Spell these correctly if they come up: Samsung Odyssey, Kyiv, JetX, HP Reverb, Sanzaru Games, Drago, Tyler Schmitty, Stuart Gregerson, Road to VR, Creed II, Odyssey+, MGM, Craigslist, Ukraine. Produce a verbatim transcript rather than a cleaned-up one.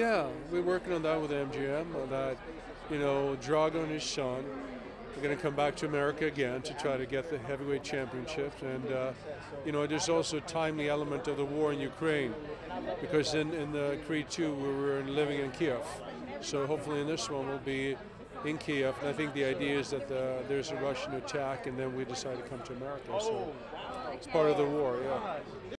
Yeah, we're working on that with M G M, on that, you know, Drago and his son. We're going to come back to America again to try to get the heavyweight championship. And, uh, you know, there's also a timely element of the war in Ukraine, because in, in the Creed two, we were living in Kyiv. So hopefully in this one, we'll be in Kyiv. And I think the idea is that the, there's a Russian attack, and then we decide to come to America. So it's part of the war, yeah.